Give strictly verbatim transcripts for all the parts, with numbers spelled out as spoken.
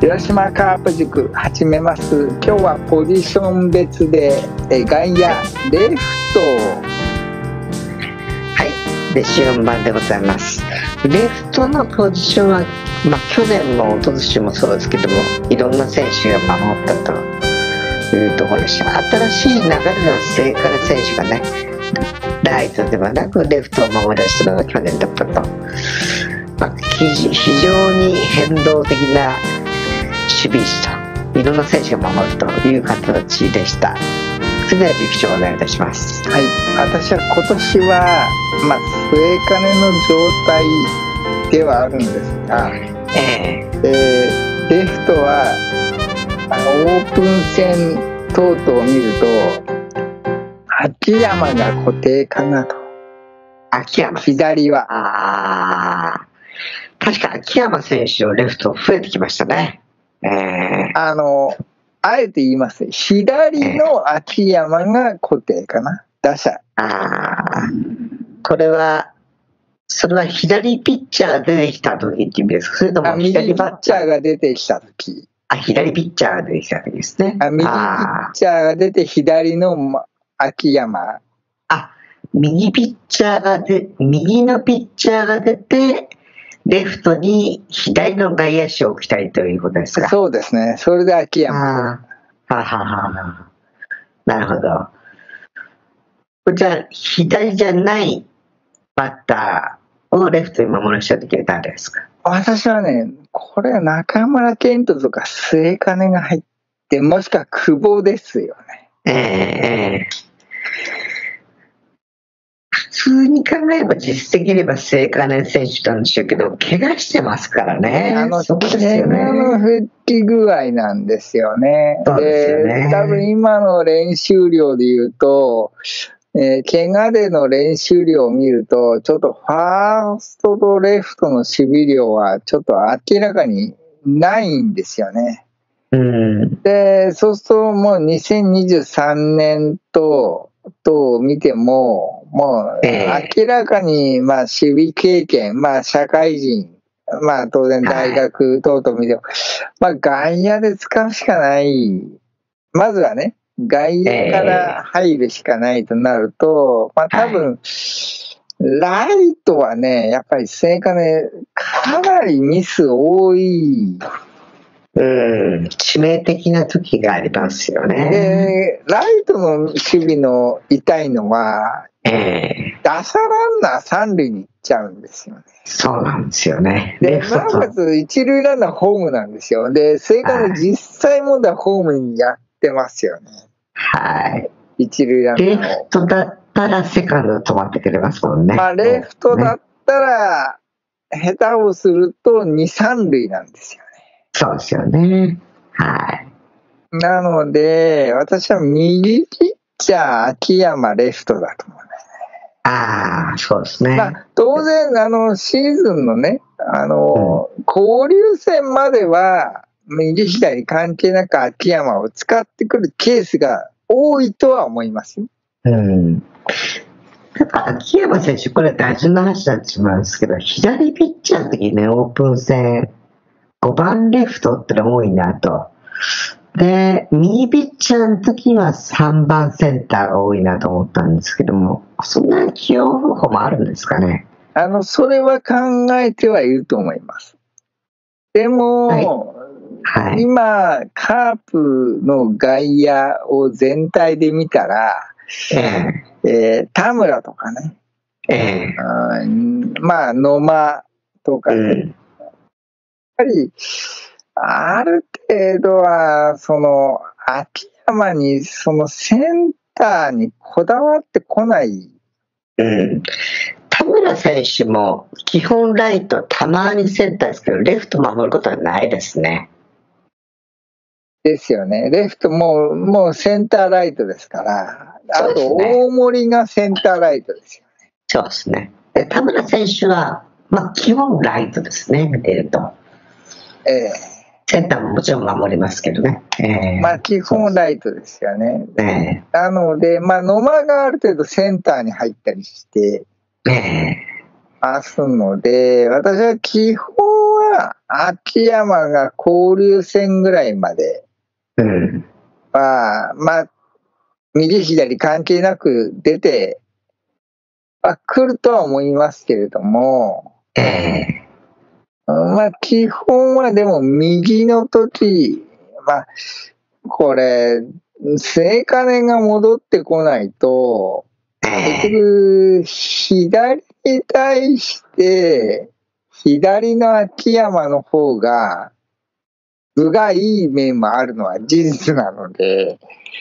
広島カープ塾始めます。今日はポジション別で外野レフト、はい、でよんばんでございます。レフトのポジションは、まあ、去年も一昨年もそうですけども、いろんな選手が守ったというところでした。新しい流れの聖火の選手がね、ライトではなくレフトを守り出したのが去年だったと、まあ、非常に変動的な守備といろんな選手が守るという形でした。それでは塾長お願いいたします。はい、私は今年は、まあ、末金の状態ではあるんですが、えーえー、レフトはあのオープン戦等々を見ると秋山が固定かなと。秋山左はあ確か秋山選手のレフト増えてきましたね。えー、あのあえて言います、左の秋山が固定かな、えー、打者。あこれはそれは左ピッチャーが出てきた時っていう意味ですか、それとも左バッチャーが出てきた時？あ、左ピッチャーが出てきた時ですね。あ、右ピッチャーが出て左の秋山。あ、右ピッチャーがで右のピッチャーが出て。レフトに左の外野手を置きたいということですか。そうですね。それで秋山。あははは。なるほど。じゃあ左じゃないバッターをレフトに守らせた時は誰ですか？私はね、これは中村健人とか末金が入って、もしくは久保ですよね。ええー。普通に考えれば実績では末金選手なんでしょうけど、怪我してますからね。あの、そこですよね。怪我の復帰具合なんですよね。そうですよね。で、多分今の練習量でいうと、えー、怪我での練習量を見ると、ちょっとファーストとレフトの守備量はちょっと明らかにないんですよね。うん、で、そうするともうにせんにじゅうさんねんと、と見ても、もう明らかに、まあ、守備経験、まあ、社会人、まあ、当然大学等々見ても、まあ、外野で使うしかない。まずはね、外野から入るしかないとなると、まあ、多分、ライトはね、やっぱり末金、かなりミス多い。うん、致命的な時がありますよね。ライトの守備の痛いのは、えー、打者ランナー三塁に行っちゃうんですよね。そうなんですよね。で、なおかつ一塁ランナーホームなんですよ。で、正解の実際問題はホームにやってますよね。はい。一塁ランナー。レフトだったらセカンド止まってくれますもんね。まあ、レフトだったら、下手をすると二、三塁なんですよ。そうですよね。はい。なので、私は右ピッチャー、秋山、レフトだと思いますね。ああ、そうですね。まあ、当然、あの、シーズンのね、あの、うん、交流戦までは、右左関係なく秋山を使ってくるケースが多いとは思いますよ。うん。なんか秋山選手、これ大事な話になってしまうんですけど、左ピッチャーの時ね、オープン戦、ごばんレフトっての多いなと。で、右ピッチャーの時はさんばんセンターが多いなと思ったんですけども、そんな起用方法もあるんですかね。あの、それは考えてはいると思います。でも、はいはい、今、カープの外野を全体で見たら、えーえー、田村とかね、えー、まあ、野間とかね、うんやっぱり、ある程度は、その、秋山に、そのセンターにこだわってこない。うん。田村選手も、基本ライト、たまにセンターですけど、レフト守ることはないですね。ですよね。レフトも、もうセンターライトですから、あと、大森がセンターライトですよね。そうですね。で、田村選手は、まあ、基本ライトですね、見てると。えー、センターももちろん守りますけどね。えー、まあ基本ライトですよね。えー、なので、まあ、野間がある程度センターに入ったりしてますので、えー、私は基本は秋山が交流戦ぐらいまで、うん、まあ、まあ、右左関係なく出て、まあ、来るとは思いますけれども、うん、まあ、基本はでも右の時、まあ、これ、末金が戻ってこないと、結局、左に対して、左の秋山の方が、具がいい面もあるのは事実なので、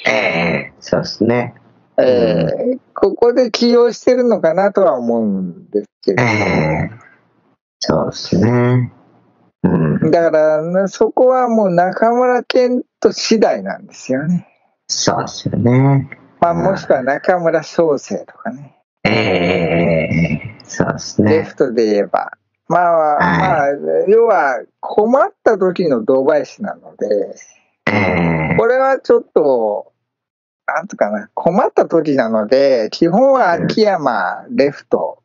えー、そうですね、えーうん、ここで起用してるのかなとは思うんですけど、えー、そうですね、うん、だからそこはもう中村健人次第なんですよね。そうですよね、まあ、もしくは中村翔成とかね、えー、そうですね、レフトで言えばまあ、はい、まあ、要は困った時の堂林なので、えー、これはちょっと、なんとかな、困った時なので、基本は秋山、うん、レフト。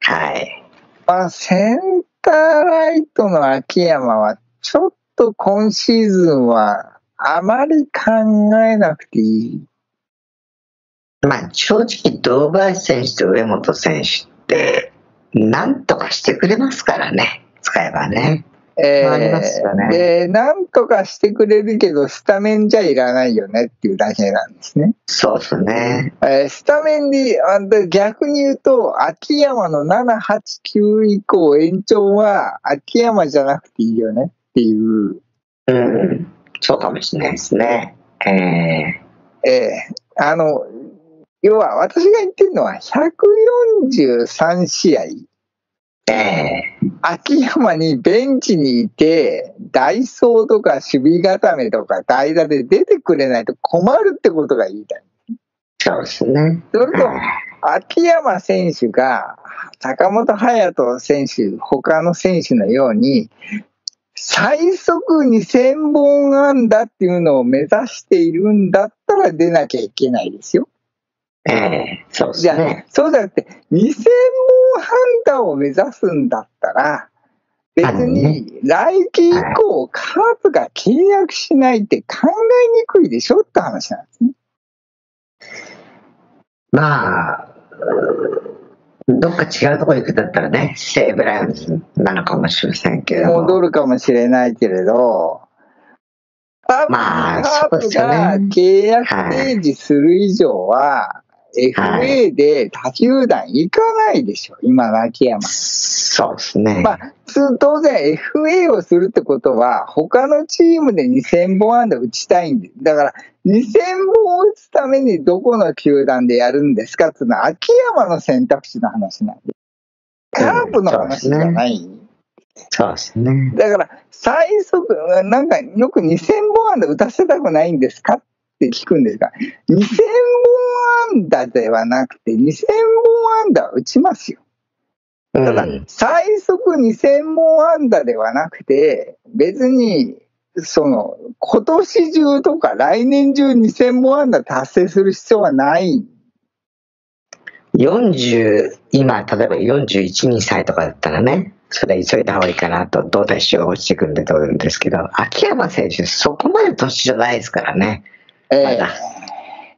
はい。まあ、センターライトの秋山は、ちょっと今シーズンはあまり考えなくていい。まあ、正直、堂林選手と上本選手って、なんとかしてくれますからね、使えばね。えー、で、なんとかしてくれるけど、スタメンじゃいらないよねっていうだけなんですね。そうですね。えー、スタメンで、逆に言うと、秋山のなな、はち、きゅう以降、延長は秋山じゃなくていいよねっていう。うん、そうかもしれないですね。えー、えー、あの、要は私が言ってるのはひゃくよんじゅうさんしあい、えー、秋山にベンチにいて代走とか守備固めとか代打で出てくれないと困るってことが言いたい。そうですね。それと秋山選手が坂本勇人選手他の選手のように最速にせんぼん安打っていうのを目指しているんだったら出なきゃいけないですよ。えー、そうですね。じゃあ、そうじゃなくて、にせんぼん判断を目指すんだったら、別に来季以降、カープが契約しないって考えにくいでしょって話なんですね。まあ、どっか違うところ行くんだったらね、西武ライオンズなのかもしれませんけども。戻るかもしれないけれど、カープが契約提示する以上は、エフエー で他球団行かないでしょ、今の秋山。そうですね。まあ、当然 エフエー をするってことは、他のチームでにせんぼん安打打ちたいんで、だからにせんぼん打つためにどこの球団でやるんですかっていうのは、秋山の選択肢の話なんで、カープの話じゃない。うん、そうですね。だから、最速、なんかよくにせんぼん安打打たせたくないんですかって聞くんですが、にせんぼん安打ではなくて、にせんぼん安打打ちますよ。ただ、最速にせんぼん安打ではなくて、別に、その、今年中とか来年中にせんぼん安打達成する必要はない。よんじゅう、今、例えばよんじゅういち、にさいとかだったらね。それ急いだ方がいいかなと、動体視が落ちてくるんでと思うんですけど、秋山選手、そこまで年じゃないですからね、えー、まだ、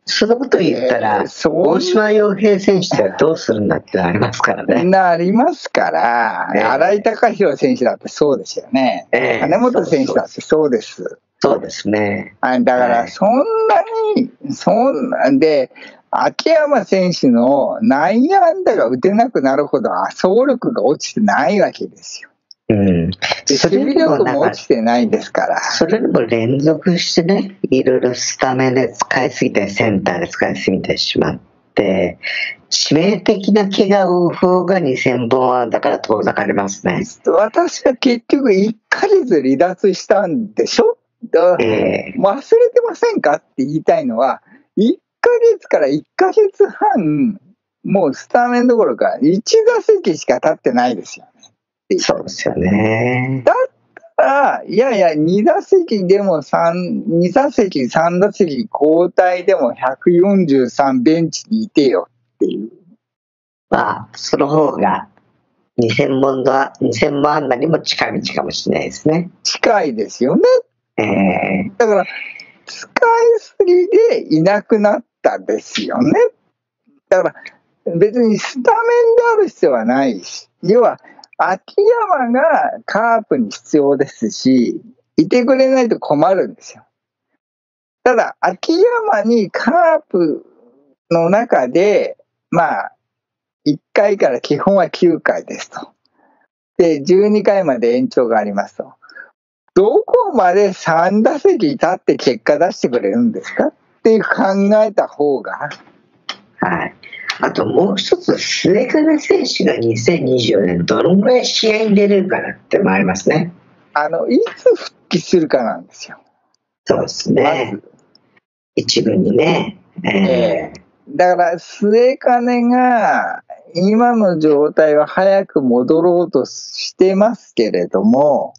そのこと言ったら、えー、大島洋平選手はどうするんだってなりますからね。なりますから、えー、新井貴浩選手だってそうですよね、えー、金本選手だってそうです。そうですね。だから、そんなに、えー、そんなんで、秋山選手の内野安打が打てなくなるほど走力が落ちてないわけですよ。うん。守備力も落ちてないですから。それでも連続してね、いろいろスタメンで使いすぎて、センターで使いすぎてしまって、致命的な怪我を負う方がにせんぼん安打から遠ざかりますね。私は結局いっかげつ離脱したんでしょ、えー、忘れてませんかって言いたいのは、いっかげつからいっかげつはん、もうスタメンどころか、いちだせきしか立ってないですよね。そうですよね。だったら、いやいや、にだせきでもさん、にだせき、さんだせき交代でもひゃくよんじゅうさんベンチにいてよっていう。まあ、その方がにせんまんなりも近道かもしれないですね。近いですよね。えー、だから使いすぎでいなくなったですよね。だから別にスタメンである必要はないし、要は秋山がカープに必要ですし、いてくれないと困るんですよ。ただ秋山にカープの中でまあいっかいから基本はきゅうかいですと。で、じゅうにかいまで延長がありますと。どこまでさんだせき立って結果出してくれるんですかっていう考えた方が。はい。あともう一つ、末包選手がにせんにじゅうよねんどのぐらい試合に出れるかなってもありますね。あの、いつ復帰するかなんですよ。そうですね。一軍にね。えー、だから末包が今の状態は早く戻ろうとしてますけれども、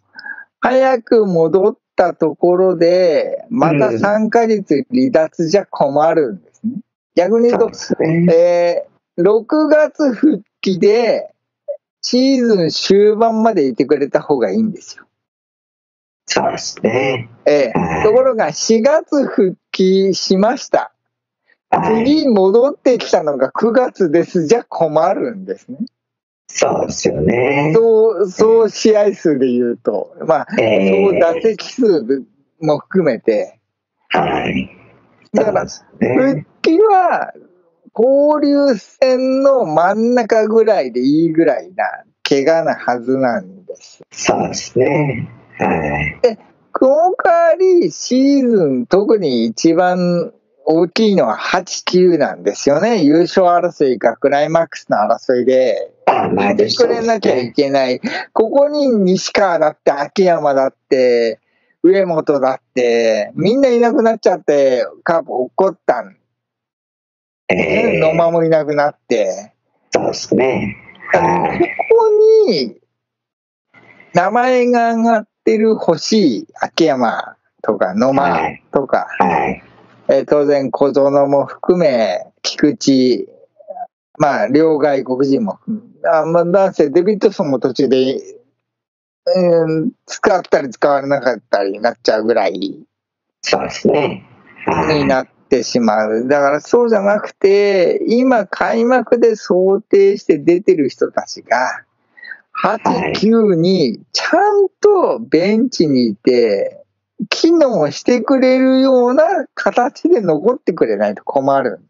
早く戻ったところで、またさんかげつ離脱じゃ困るんですね。うん、逆に言うと、えー、ろくがつ復帰で、シーズン終盤までいてくれた方がいいんですよ。そうですね。えー、ところが、しがつ復帰しました。次戻ってきたのがくがつですじゃ困るんですね。そうですよね。そう、そう試合数で言うと、まあ、えー、そう打席数も含めて。はい。だから、復帰は交流戦の真ん中ぐらいでいいぐらいな、怪我なはずなんです。そうですね。はい。で、この代わりシーズン特に一番大きいのははち、きゅうなんですよね。優勝争いかクライマックスの争いで、出てくれなきゃいけない。ここに西川だって、秋山だって、上本だって、みんないなくなっちゃって、カープ怒ったん。えー、野間もいなくなって。そうですね。ここに、名前が上がってる欲しい秋山とか野間とか。はいはい、え当然、小園も含め、菊池、まあ、両外国人も含め、あまあ、男性、デビッドソンも途中で、うん、使ったり使われなかったりになっちゃうぐらい、そうですね。になってしまう。だから、そうじゃなくて、今、開幕で想定して出てる人たちが、はち、きゅうに、ちゃんとベンチにいて、機能してくれるような形で残ってくれないと困る。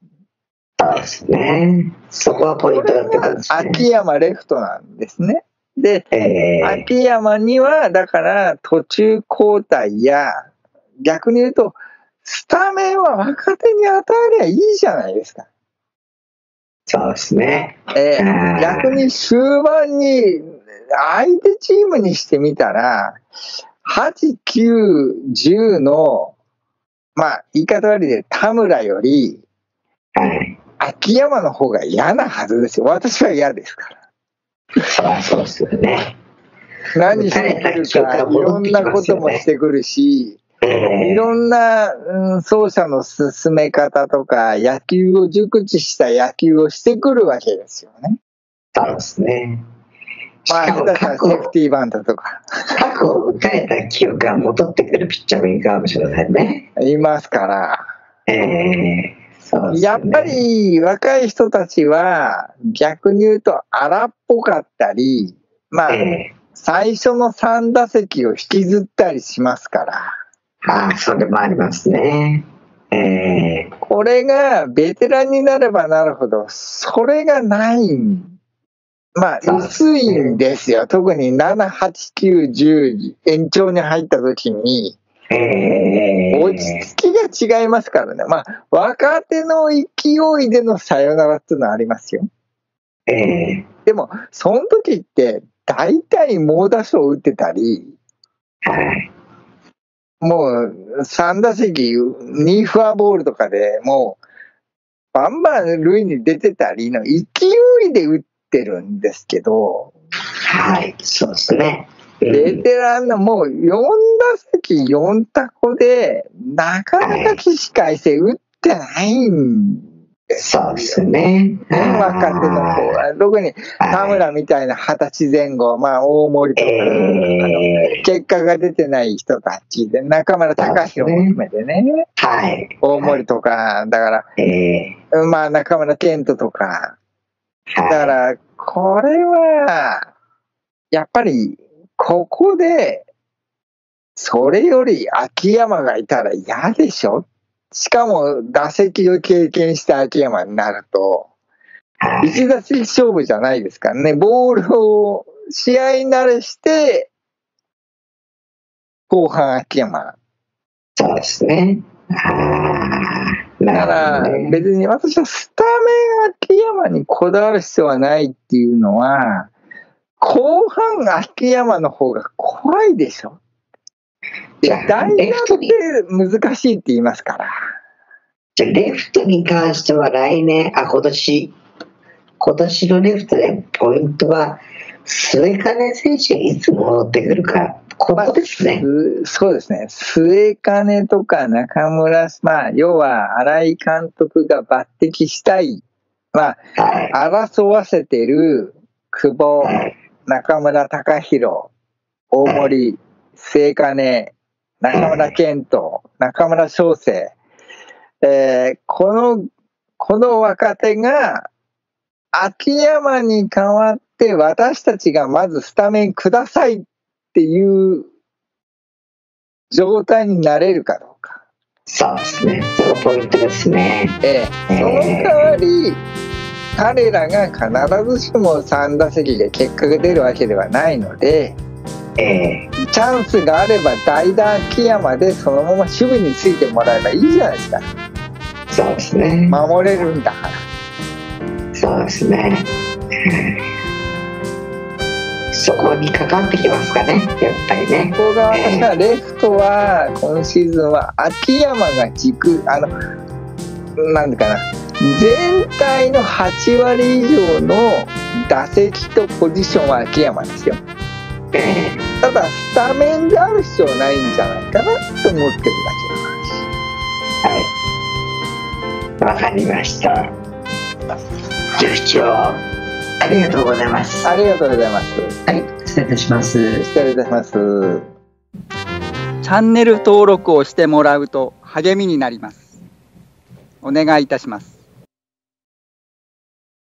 そうですね。そこはポイントだって感じですね。秋山レフトなんですね。で、えー、秋山には、だから途中交代や、逆に言うと、スタメンは若手に与えりゃいいじゃないですか。そうですね。えー、逆に終盤に、相手チームにしてみたら、はち、きゅう、じゅうの、まあ、言い方悪いで、田村より、はい、秋山の方が嫌なはずですよ。私は嫌ですから。そりゃそうですよね。何してくるか、いろんなこともしてくるし、いろんな、うん、走者の進め方とか、野球を熟知した野球をしてくるわけですよね。そうですね。まあ、セーフティーバントとか。過去を打たれた記憶が戻ってくるピッチャーもいるかもしれないね。いますから。えー、そうですね。やっぱり若い人たちは逆に言うと荒っぽかったり、まあ、えー、最初のさんだせきを引きずったりしますから。ああ、それもありますね。えー、これがベテランになればなるほど、それがないんまあ、薄いんですよ。特になな、はち、きゅう、じゅう延長に入った時に、落ち着きが違いますからね。まあ、若手の勢いでのさよならっていうのはありますよ。えー、でも、その時って、大体猛打賞を打ってたり、はい、もうさんだせき、にフォアボールとかでもう、バンバン塁に出てたりの勢いで打って、てるんですけど、はい、そうですね。ベテランのもうよんだせきよんタコでなかなか起死回生打ってないんそうですね。若手の方は、特に田村みたいなはたちぜん後、まあ大森とか、えー、結果が出てない人たちで、中村隆弘も含めてね、ねはい、大森とか、だから、えー、まあ中村健人とか、だから、これは、やっぱり、ここで、それより秋山がいたら嫌でしょ。しかも打席を経験した秋山になると、一打席勝負じゃないですからね。ボールを試合慣れして、後半秋山。そうですね。だから別に私はスタメン秋山にこだわる必要はないっていうのは、後半秋山の方が怖いでしょ。じゃあ代打って難しいって言いますから。じゃあレフトに関しては来年、あ、今年、今年のレフトでポイントは、末包選手がいつ戻ってくるか、ここですね。そうですね。末包とか中村、まあ、要は新井監督が抜擢したい、まあ、はい、争わせてる久保、はい、中村隆弘、大森、はい末包、中村健人、中村翔成、えー、この、この若手が、秋山に代わって私たちがまずスタメンくださいっていう状態になれるかどうか。そうですね。そのポイントですね。えー、その代わり、えー、彼らが必ずしもさん打席で結果が出るわけではないので、えー、チャンスがあれば代打秋山でそのまま守備についてもらえばいいじゃないですか。そうですね。守れるんだから。そうですね。そこにかかってきますかね、やっぱりね。そこが私はレフトは今シーズンは秋山が軸、あのなんでかな、全体のはちわり以上の打席とポジションは秋山ですよ。ただスタメンである必要ないんじゃないかなと思ってるだけです。はい、わかりました。局長、ありがとうございます。ありがとうございます。はい、失礼いたします。失礼いたします。チャンネル登録をしてもらうと励みになります。お願いいたします。